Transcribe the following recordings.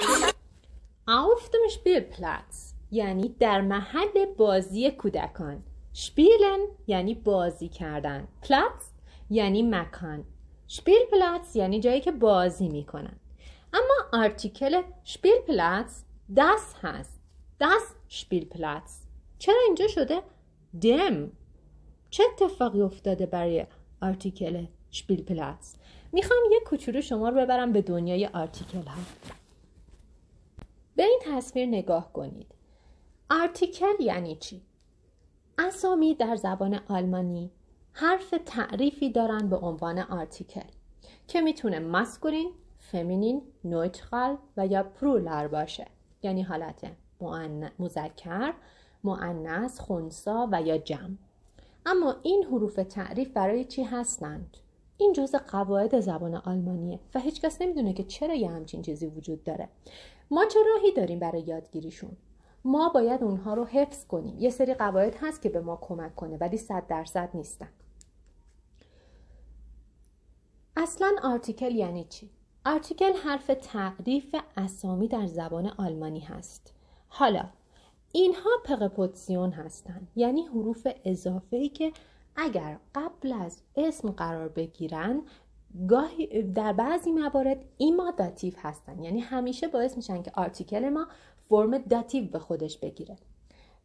Spielplatz. Auf dem Spielplatz یعنی در محل بازی کودکان. Spielen یعنی بازی کردن. Platz یعنی مکان. Spielplatz یعنی جایی که بازی میکنن. اما آرتیکل Spielplatz das هست. Das Spielplatz. چرا اینجا شده dem؟ چه اتفاقی افتاده برای آرتیکل Spielplatz؟ میخوام یه کوچولو شما رو ببرم به دنیای آرتیکل ها. به این تصویر نگاه کنید. آرتیکل یعنی چی؟ اسامی در زبان آلمانی حرف تعریفی دارن به عنوان آرتیکل که میتونه ماسکولین، فمینین، نوترال و یا پرولار باشه، یعنی حالت مذکر، مؤنث، خنثی و یا جمع. اما این حروف تعریف برای چی هستند؟ این جزء قواعد زبان آلمانیه و هیچکس نمیدونه که چرا یه همچین چیزی وجود داره. ما چه راهی داریم برای یادگیریشون؟ ما باید اونها رو حفظ کنیم. یه سری قواعد هست که به ما کمک کنه ولی 100% نیستن. اصلا آرتیکل یعنی چی؟ آرتیکل حرف تعریف اسامی در زبان آلمانی هست. حالا اینها پرپوزیشن هستن، یعنی حروف اضافه‌ای که اگر قبل از اسم قرار بگیرن گاهی در بعضی موارد ایما داتیو هستن، یعنی همیشه باعث میشن که آرتیکل ما فرم داتیو به خودش بگیره.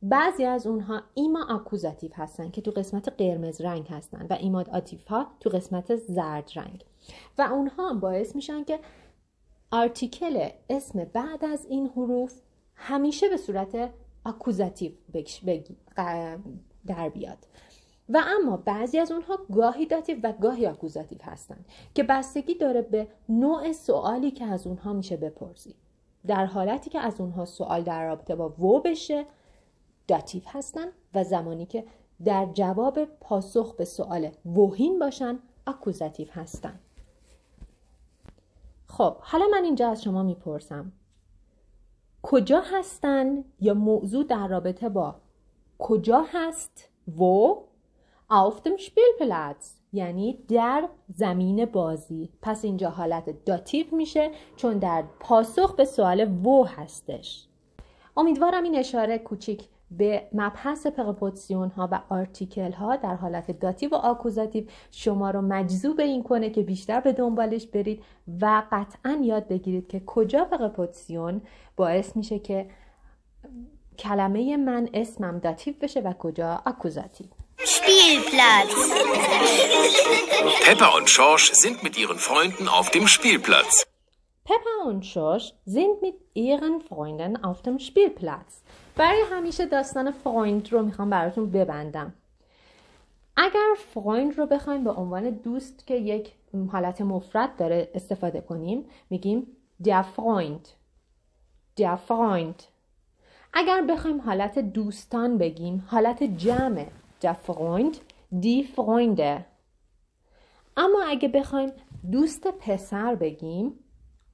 بعضی از اونها ایما آکوزاتیو هستن که تو قسمت قرمز رنگ هستن و ایما داتیو ها تو قسمت زرد رنگ و اونها باعث میشن که آرتیکل اسم بعد از این حروف همیشه به صورت آکوزاتیو در بیاد. و اما بعضی از اونها گاهی داتیو و گاهی آکوزاتیو هستن که بستگی داره به نوع سوالی که از اونها میشه بپرسی. در حالتی که از اونها سوال در رابطه با و بشه داتیو هستن و زمانی که در جواب پاسخ به سوال وهین باشن آکوزاتیو هستن. خب حالا من اینجا از شما میپرسم کجا هستن یا موضوع در رابطه با کجا هست و auf dem Spielplatz یعنی در زمین بازی. پس اینجا حالت داتیو میشه چون در پاسخ به سوال و هستش. امیدوارم این اشاره کوچیک به مبحث پرپوزیشن ها و آرتیکل ها در حالت داتیو و آکوزاتیو شما رو مجذوب این کنه که بیشتر به دنبالش برید و قطعا یاد بگیرید که کجا پرپوزیشن باعث میشه که کلمه من اسمم داتیو بشه و کجا آکوزاتیو. Spielplatz. Peppa und Schorsch sind mit ihren Freunden auf dem Spielplatz. Peppa und Schorsch sind mit ihren Freunden auf dem Spielplatz. برای همیشه داستان Freund رو میخوام براتون ببندم. اگر Freund رو بخوایم به عنوان دوست که یک حالت مفرد داره استفاده کنیم میگیم der Freund. Der Freund. اگر بخوایم حالت دوستان بگیم حالت جمعه. Der Freund, die Freunde. اما اگه بخوایم دوست پسر بگیم،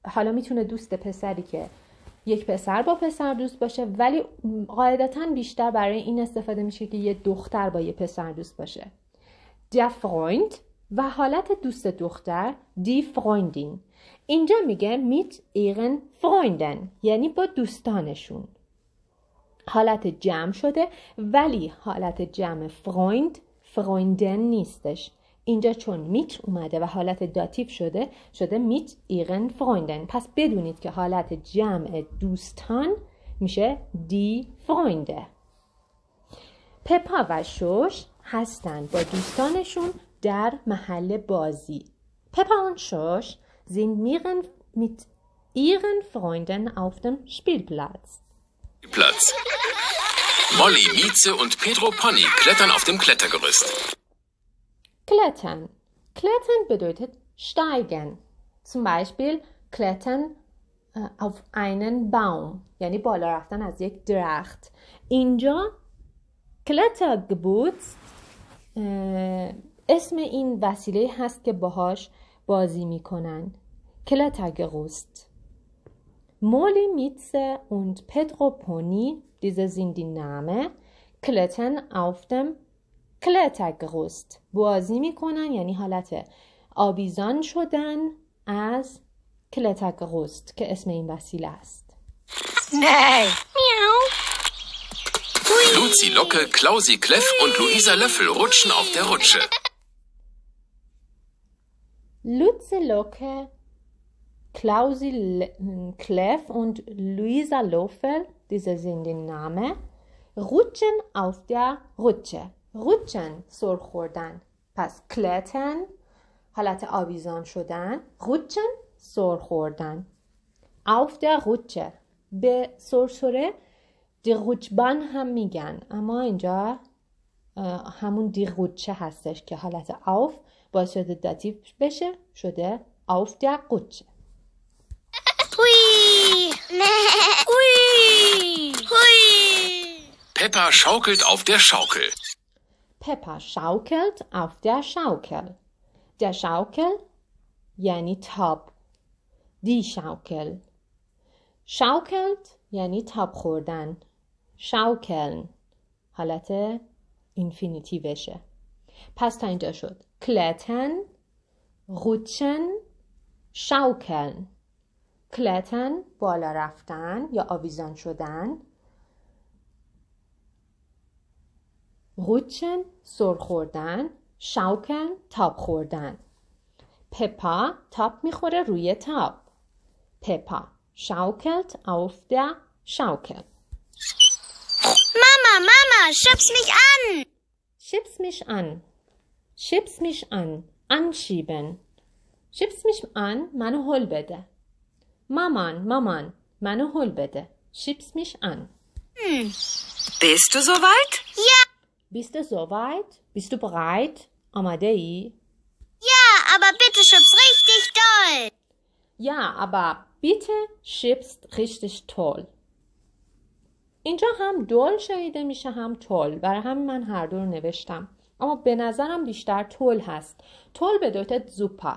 حالا میتونه دوست پسری که یک پسر با پسر دوست باشه ولی قاعدتاً بیشتر برای این استفاده میشه که یه دختر با یه پسر دوست باشه. Der Freund و حالت دوست دختر die Freundin. اینجا میگه mit ihren Freunden یعنی با دوستانشون. حالت جمع شده ولی حالت جمع Freund Freunden نیستش. اینجا چون میت اومده و حالت داتیو شده میت ایرن Freunden. پس بدونید که حالت جمع دوستان میشه دی Freunde. پپا و شوش هستن با دوستانشون در محل بازی. پپا و شوش sind mit ihren Freunden auf dem Spielplatz. Platz. Molly, Mieze und Pedro Pony klettern auf dem Klettergerüst. Klettern. Klettern bedeutet steigen. Zum Beispiel klettern auf einen Baum. یعنی بالا رفتن از یک درخت. اینجا Klettergerüst اسم این وسیله هست که باهاش بازی میکنن. Klettergerüst. Molly, Mieze und Pedro Pony, diese sind die Namen, klettern auf dem Klettergerüst. بازی میکنن یعنی حالت آویزان شدن از کلتک غست که اسم این وسیله است. نه. Luzi Locke, Klausi Kleff und Luisa Löffel rutschen auf der Rutsche. Luzi Locke, Klausi Kleff und Luisa Löffel, diese sind die Namen, rutschen auf der Rutsche. Rutschen سر خوردن. پس کلتن حالت آویزان شدن. rutschen سر خوردن. auf der Rutsche. به سرسره دیغوچبان هم میگن، اما اینجا همون دیغوچه هستش که حالت auf باعث شده داتیو بشه، شده auf der Rutsche. Peppa schaukelt auf der Schaukel. Peppa schaukelt auf der Schaukel. Der Schaukel یعنی تاب. دی شاوکل. شاوکلت یعنی تاب خوردن. شاوکلن حالت اینفینیتیوشه. پس تا اینجا شد کلتن، روتشن، شاوکلن. کلتن بالا رفتن یا آویزان شدن، روتشن سر خوردن، شاوکلن تاب خوردن. پپا تاب میخوره روی تاب. پپا schaukelt auf der Schaukel. Mama, Mama, schub's mich an! Schub's mich an. Schub's mich an. Anschieben. Schub's mich an, manu hol bede. Maman, Maman, manu hol bede. Schub's mich an. Hm. Bist du soweit? Ja. Bist du soweit? Bist du bereit? Amadei? Ja, aber bitte schub's richtig doll. Ja, aber bitte schubst richtig toll. اینجا هم دول شنیده میشه هم تول. برای همین من هر دو رو نوشتم. اما به نظرم بیشتر تول هست. تول بدوتت زوپا.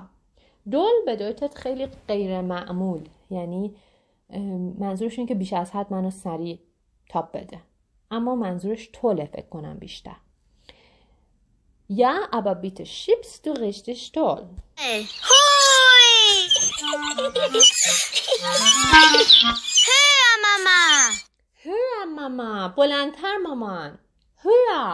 دول بدوتت خیلی غیر معمول. یعنی منظورش این که بیش از حد منو سریع تاب بده. اما منظورش توله فکر کنم بیشتر. یا aber bitte schubst du richtig toll. Höher, Mama! Höher, Mama! بلندتر مامان! Höher!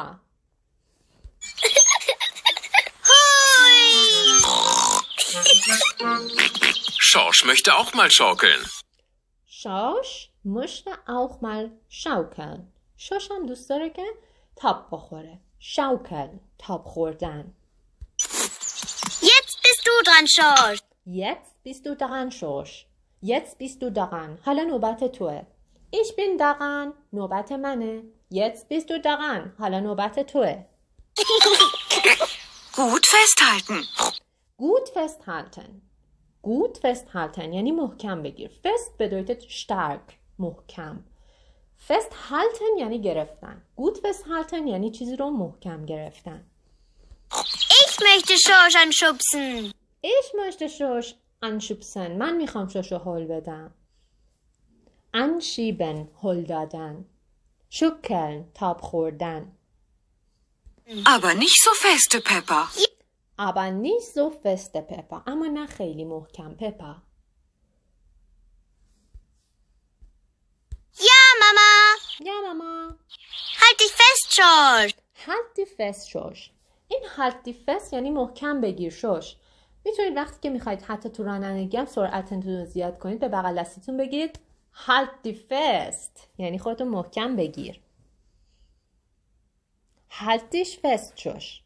Schorsch möchte auch mal schaukeln. Schorsch möchte auch mal schaukeln. Schorsch هم دوست داره که تاب بخوره. Schaukeln, تاب خوردن. Jetzt bist du dran, Schorsch. Jetzt bist du daran, Schorsch. Jetzt bist du daran. حالا نوبت توه. Ich bin daran. نوبت منه. Jetzt bist du daran. حالا نوبت توه. Gut festhalten. Gut festhalten. Gut festhalten یعنی محکم بگیر. Fest bedeutet stark. محکم. Festhalten یعنی گرفتن. Gut festhalten یعنی چیزی رو محکم گرفتن. Ich möchte Schorsch anschubsen. Ich möchte Schorsch anschubsen. من میخوام شوش رو هل بدم. Anschieben. هل دادن. Schütteln. تاب خوردن. Aber nicht so feste, Peppa. Aber nicht so feste, Peppa. اما نه خیلی محکم, Peppa. Ja, Mama. Ja, Mama. Halt dich fest, Schorsch. Halt dich fest, Schorsch. این halt dich fest یعنی محکم بگیر, Schorsch. میتونید وقتی که میخواید حتی تو رانندگی هم سرعتتون رو زیاد کنید به بغل دستتون بگید halt dich fest یعنی خودتون محکم بگیر. halt dich fest Schorsch.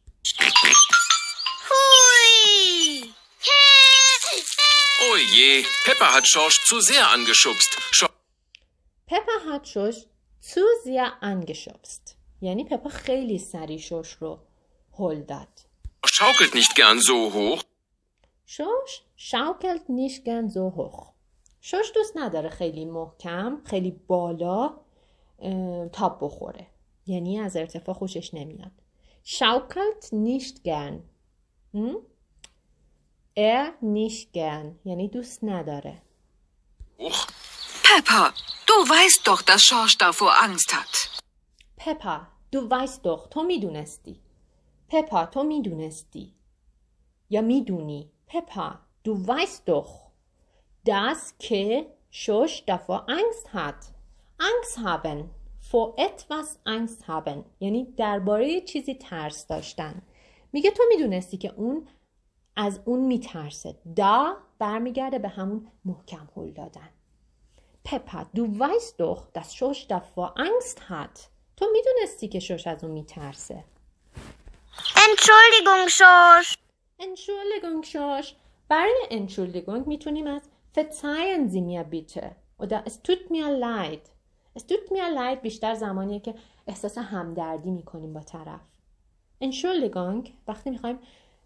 Oh je, Peppa hat Schorsch zu sehr angeschubst. Peppa hat Schorsch zu sehr angeschubst. یعنی پپا خیلی سری شوش رو هل داد. Schaukelt nicht gern so hoch. شوش شاوکلت نیش گن زو هخ. شوش دوست نداره خیلی محکم، خیلی بالا تاب بخوره. یعنی از ارتفاع خوشش نمیاد. شاوکلت نیشت گن. نیش گن. یعنی دوست نداره. Peppa, du weißt doch, dass Schorsch davor Angst hat. Peppa, du weißt doch. تو میدونستی. Peppa, تو میدونستی. یا میدونی. Peppa, du weißt doch. dass Kirsch davor Angst hat. Angst haben. Vor etwas Angst haben. یعنی درباره چیزی ترس داشتن. میگه تو میدونستی که اون از اون میترسه. دا برمیگرده به همون محکم هل دادن. Peppa, du weißt doch, dass Schorsch davor Angst hat. تو میدونستی که شوش از اون میترسه. Entschuldigung, Schorsch. Entschuldigung, Schorsch. برای Entschuldigung میتونیم از verzeihen Sie mir bitte. Oder es tut mir leid. Es tut mir leid بیشتر زمانیه که احساس همدردی میکنیم با طرف. Entschuldigung وقتی میخوایم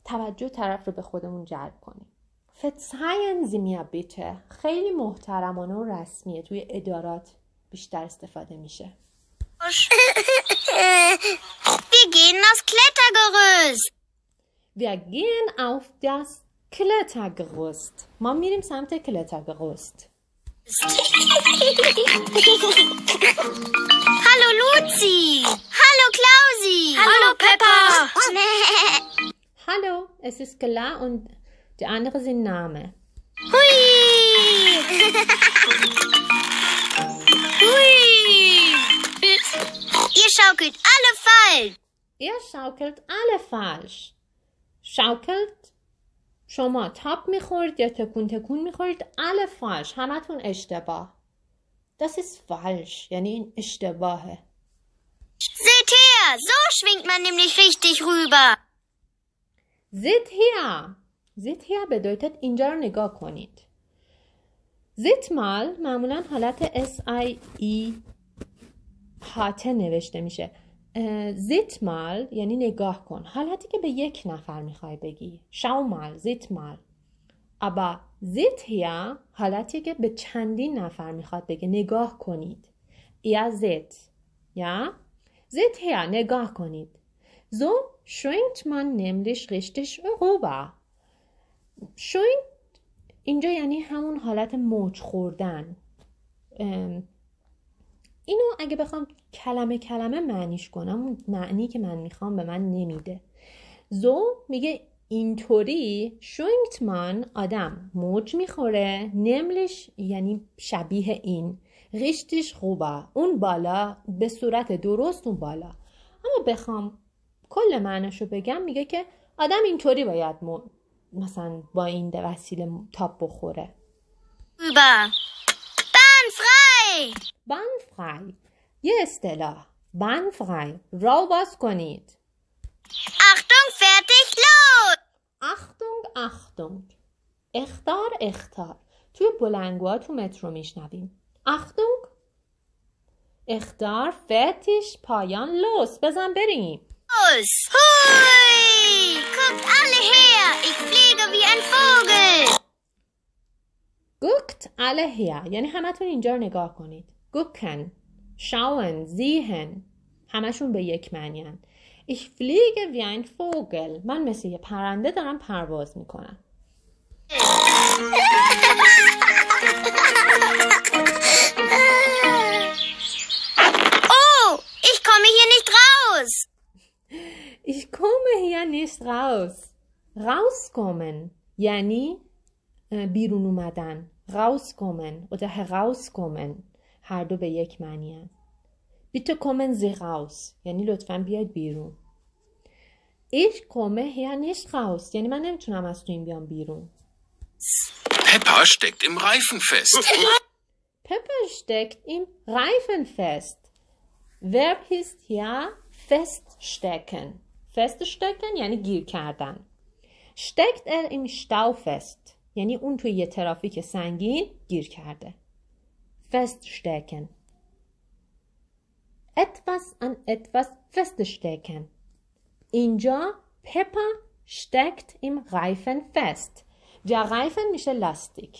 توجه طرف رو به خودمون جلب کنیم. verzeihen Sie mir bitte خیلی محترمانه و رسمیه توی ادارات بیشتر استفاده میشه. Wir gehen aufs Klettergerüst. Wir gehen auf das Klettergerüst. ما میریم سمت کلترگرست. Hallo Luzi. Hallo Klausi. Hallo Peppa. Hallo, es ist Kla und der andere sind Name. Hui. Hui. Ihr schaukelt alle falsch. Ihr schaukelt alle falsch. Schaukelt شما تاب میخورد یا تکون تکون میخورد. alle falsch همتون اشتباه. Das ist falsch یعنی این اشتباهه. Seht her, so schwingt man nämlich richtig rüber. Seht her. Seht her bedeutet اینجا رو نگاه کنید. Seht mal معمولا حالت SIE هاته نوشته میشه. زیت مال یعنی نگاه کن. حالتی که به یک نفر میخوای بگی. شاو مال زیت مال. ابا زیت هیا حالتی که به چندین نفر میخواد بگه نگاه کنید. یا زیت یا زیت هیا نگاه کنید. زو شوینت من نملیش ریشتش روبا. شوینت اینجا یعنی همون حالت موج خوردن. اینو اگه بخوام کلمه کلمه معنیش کنم معنی که من میخوام به من نمیده. زو میگه اینطوری شوینگتمان آدم موج میخوره نملش یعنی شبیه این ریشتش خوبه اون بالا به صورت درست اون بالا. اما بخوام کل معنیشو بگم میگه که آدم اینطوری باید مثلا با این وسیله تاب بخوره. با بانفرای بانفرای یه اصطلاح بانفرای راو باز کنید. اختونگ فرتیش لود. اختونگ اختونگ اختار اختار توی بلنگوها تو مترو میشنویم. اختونگ اختار فرتیش پایان لوس بزن بریم. لوس هوی guckt alle her ich fliege wie ein Vogel. guckt alle her یعنی همتون اینجا رو نگاه کنید. gucken schauen, sehen همشون به یک معنی هن. Ich fliege wie ein Vogel من مثل یه پرنده دارم پرواز میکنم. Oh, ich komme hier nicht raus. Ich komme hier nicht raus. rauskommen یعنی بیرون اومدن. rauskommen oder herauskommen هر دو به یک معنی هست. بیتو کومن زی غاوس یعنی لطفاً بیاید بیرون. ایش کومه هیا نیشت غاوس یعنی من نمیتونم از تو این بیام بیرون. Peppa steckt im Reifen fest. Peppa steckt im Reifen fest. Verb ist ja feststecken. Feststecken یعنی گیر کردن. Steckt er im Stau fest یعنی اون توی یه ترافیک سنگین گیر کرده. Feststecken. Etwas an etwas feststecken. اینجا Peppa steckt im Reifen fest. Der Reifen میشه لاستیک.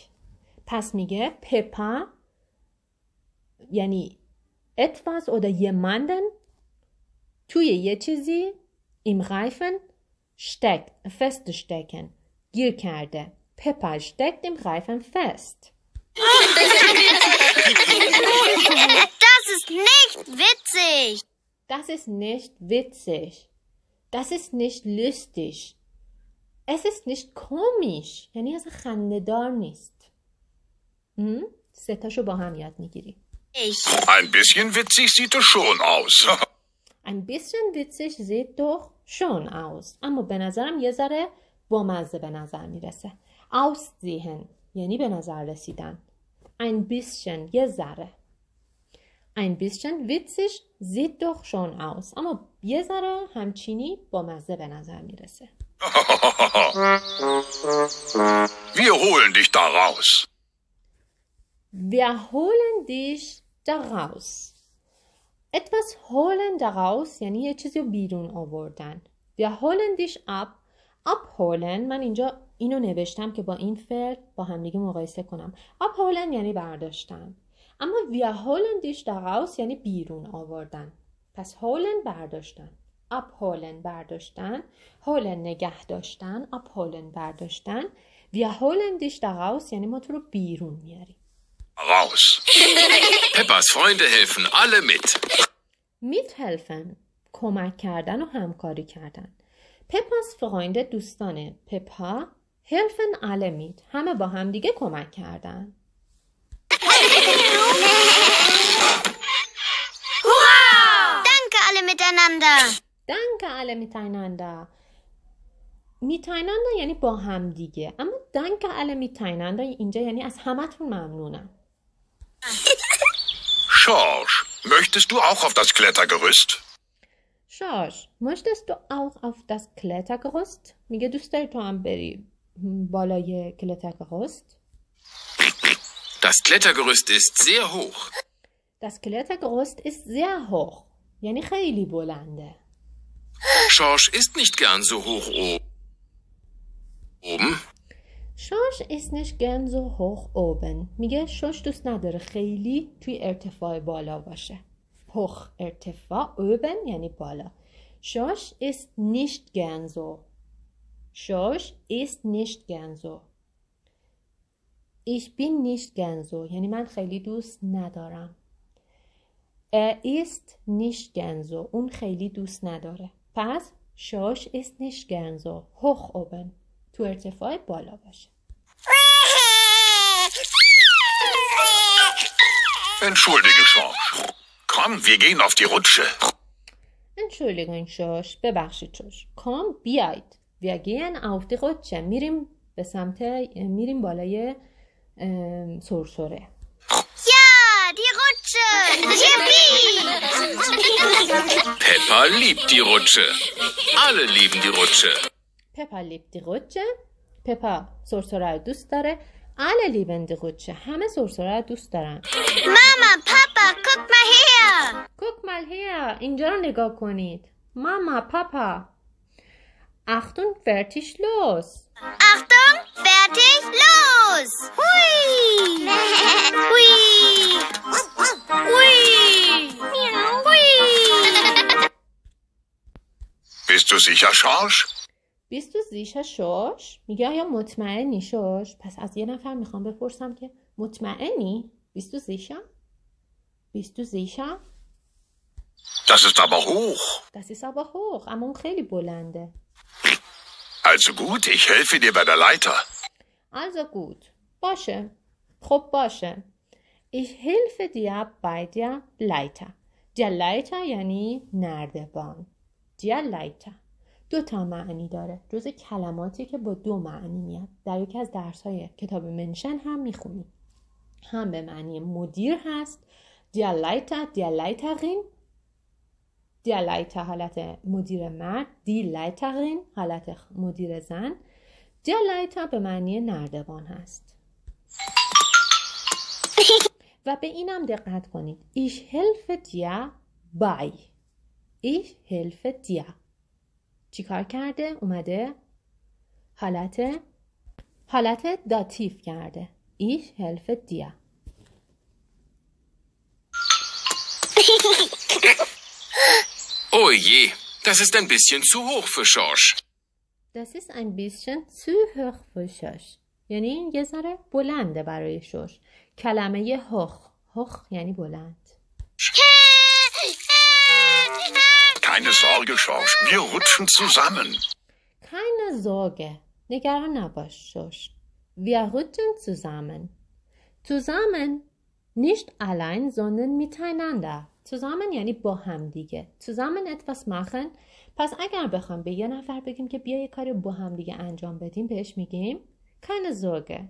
پس میگه Peppa یعنی etwas oder jemanden توی یه چیزی im Reifen steckt feststecken. گیر کرده. Peppa steckt im Reifen fest. Das ist nicht witzig. Das ist nicht witzig. Das ist nicht lustig. Es ist nicht komisch. یعنی اصلا خنده‌دار نیست. سه تاشو با هم یاد میگیری. Ein bisschen witzig sieht es schon aus. Ein bisschen witzig sieht doch schon aus. اما به نظرم یه ذره بامزه به نظر میرسه. Aussehen یعنی به نظر رسیدن. Ein bisschen یه ذره. Ein bisschen witzig sieht doch schon aus. اما یه ذره همچینی بامزه به نظر میرسه. Wir holen dich da raus. Wir holen dich daraus. Etwas holen daraus یعنی یه چیزی رو بیرون آوردن. Wir holen dich ab. Abholen من اینجا اینو نوشتم که با این فعل با هم دیگه مقایسه کنم. Abholen یعنی برداشتن. اما wir holen dich daraus یعنی بیرون آوردن. پس holen برداشتن. Abholen برداشتن. Holen نگه داشتن. Abholen برداشتن. Wir holen dich daraus یعنی ما تو رو بیرون میاریم. Raus. Peppas Freunde helfen alle mit. Mithelfen. کمک کردن و همکاری کردن. Peppas Freunde دوستانه. Peppa helfen alle mit. همه با هم دیگه کمک کردن. Danke alle miteinander. Danke alle miteinander. Miteinander یعنی با هم دیگه. اما danke alle miteinander اینجا یعنی از همتون ممنونم. Schorsch, möchtest du auch auf das Klettergerüst? Schorsch, möchtest du auch auf das Klettergerüst? میگه دوست داری تو هم بری بالای کلترگرست؟ Das Klettergerüst ist sehr hoch. Das Klettergerüst ist sehr hoch. یعنی خیلی بلنده. Schorsch ist nicht gern so hoch oben. شوش ist nicht gern so hoch oben. میگه شوش دوست نداره خیلی توی ارتفاع بالا باشه. Hoch ارتفاع oben یعنی بالا. شوش ist nicht gern so. شوش ist nicht gern so. Ich bin nicht gern so. یعنی من خیلی دوست ندارم. ist nicht gern so. اون خیلی دوست نداره. پس شوش ist nicht gern so. Hoch oben. تو ارتفاع بالا باشه. Entschuldige, Schorsch. Komm, wir gehen auf die Rutsche. Entschuldigung, Schorsch. ببخشید شوش. Komm, بیاید. Wir gehen auf die Rutsche. میریم به سمت میریم بالای سرسره. Ja, die Rutsche. Peppa liebt die Rutsche. Alle lieben die Rutsche. پپا لیب دی قوچه. پپا سرسره دوست داره. اله لیبن دی قوچه. همه سرسره دوست دارن. ماما پاپا کوک مال هیر. کوک مال هیر. اینجا رو نگاه کنید. ماما پاپا. اختون فرتیش لوس. اختون فرتیش لوس. هوی. هوی. هوی. میاو. هوی. Bist du sicher, Schorsch? بیست و زیشه شوش میگه آیا مطمئنی شوش؟ پس از یه نفر میخوام بپرسم که مطمئنی؟ بیست و زیشه؟ بیست و زیشه؟ Das ist aber hoch. Das ist aber hoch. اما اون خیلی بلنده. Also gut, ich helfe dir bei der Leiter. Also gut. باشه. خب باشه. Ich helfe dir bei der Leiter. Der Leiter یعنی نردبان. Der Leiter. دو تا معنی داره. جزء کلماتی که با دو معنی میاد. در یکی از درس‌های کتاب منشن هم میخونیم. هم به معنی مدیر هست. Der Leiter, die Leiterin. Der Leiter حالت مدیر مرد. Die Leiterin حالت مدیر زن. Der Leiter به معنی نردبان هست. و به اینم دقت کنید. Ich helfe dir bei. Ich helfe dir. چی کار کرده؟ اومده حالت داتیف کرده. Ich helfe dir. Oh je, das ist ein bisschen zu hoch für Schorsch. Das ist ein bisschen zu hoch für Schorsch. یعنی یه ذره بلنده برای شوش. کلمه هوخ. هوخ یعنی بلند. Keine Sorge, Schorsch. Wir rutschen zusammen. Keine Sorge. نگران نباش شوش. Wir rutschen zusammen. Zusammen. Nicht allein, sondern miteinander. Zusammen یعنی با هم دیگه. Zusammen etwas machen. پس اگر بخوام به یه نفر بگیم که بیا یه کاری با هم دیگه انجام بدیم بهش میگیم keine Sorge.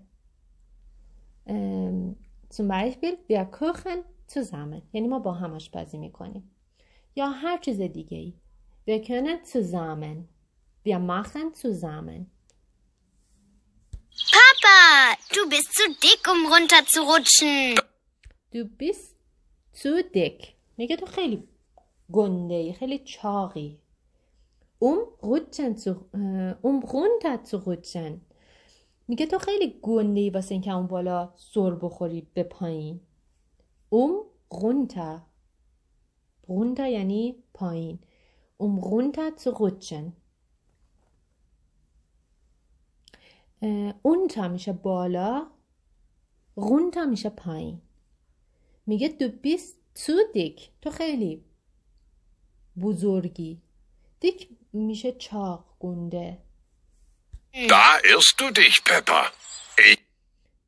Zum Beispiel wir kochen zusammen. یعنی ما با هم آشپزی میکنیم. یا هر چیز دیگه ای. Wir können zusammen. Wir machen zusammen. Papa, du bist zu dick, runterzurutschen. Du bist zu dick. میگه تو خیلی گنده ای، خیلی چاقی. runterzurutschen. میگه تو خیلی گنده ای واسه اینکه اون بالا سر بخوری به پایین. Runter. Runter یعنی پایین. Runterzurutschen. Unter میشه بالا, runter میشه پایین. میگه du bist zu dick. تو خیلی بزرگی. دیک میشه چاق, گنده. Da irrst du dich, Peppa.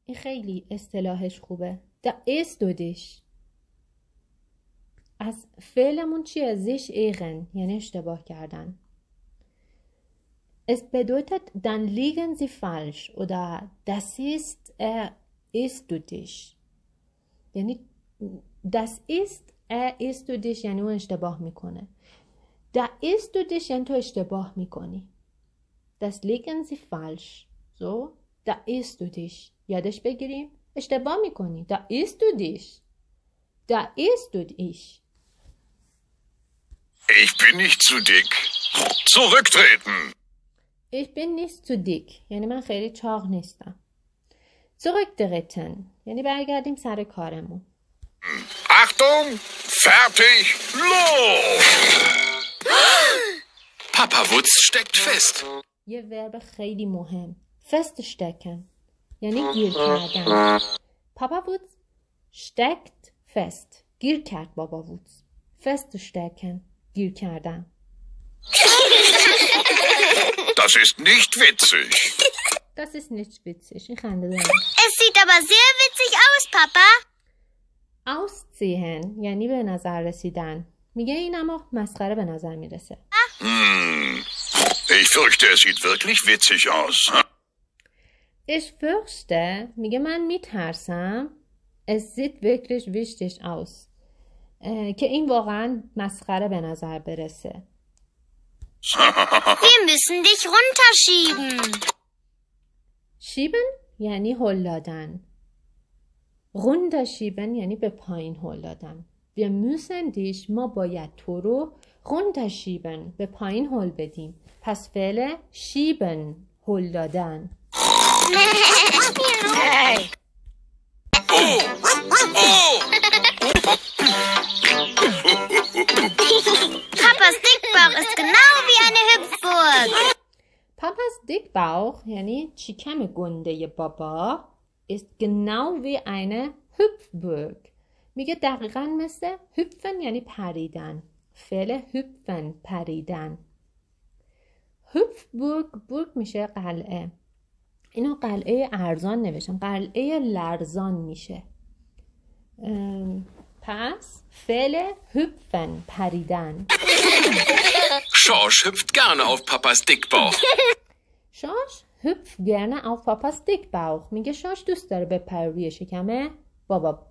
این خیلی اصطلاحش خوبه. Da irrst du dich. از فعلمون چیه؟ sich irren یعنی اشتباه کردن. Es bedeutet, dann liegen sie falsch oder das ist, ist du dich. یعنی das ist, ist du dich یعنی اون اشتباه میکنه. Da ist du dich یعنی تو اشتباه میکنی. Das liegen sie falsch. So, da ist du dich. یادش بگیریم اشتباه میکنی. Da ist du dich. Da ist du dich. Ich bin nicht zu dick. Zurücktreten. Ich bin nicht zu dick. یعنی من خیلی چاق نیستم. Zurücktreten. یعنی برگردیم سر کارمون. Achtung! Fertig! Los! Papawutz steckt fest. یه ورب خیلی مهم. Feststecken. یعنی گیر کردن. Papawutz steckt fest. گیر کرد باباووتز. Feststecken. گیر کردن. Das ist nicht witzig. Das ist nicht witzig. Ich kann das sagen. Es sieht aber sehr witzig aus, Papa. Ausziehen یعنی به نظر رسیدن. میگه این اما مسخره به نظر میرسه. Ich fürchte, es sieht wirklich witzig aus. Ich fürchte میگه من میترسم. Es sieht wirklich witzig aus. که این واقعا مسخره به نظر برسه. Wir müssen dich runterschieben. Schieben یعنی هل دادن. Runterschieben یعنی به پایین هل دادن. Wir müssen dich ما باید تو رو runterschieben به پایین هل بدیم. پس فعل schieben هل دادن. Papas Dickbauch ist genau wie eine Hüpfburg. Papas Dickbauch, یعنی چیکم گنده بابا, ist genau wie eine Hüpfburg. میگه دقیقاً مثل hüpfen یعنی پریدن. فعل hüpfen پریدن. Hüpfburg, burg میشه قلعه. اینو قلعه ارزان نوشتم. قلعه لرزان میشه. پس فعل hüpfen پریدن. Schorsch hüpft gerne auf Papas Dickbauch. Schorsch hüpft gerne auf Papas Dickbauch. میگه شاش دوست داره بپره روی شکم بابا.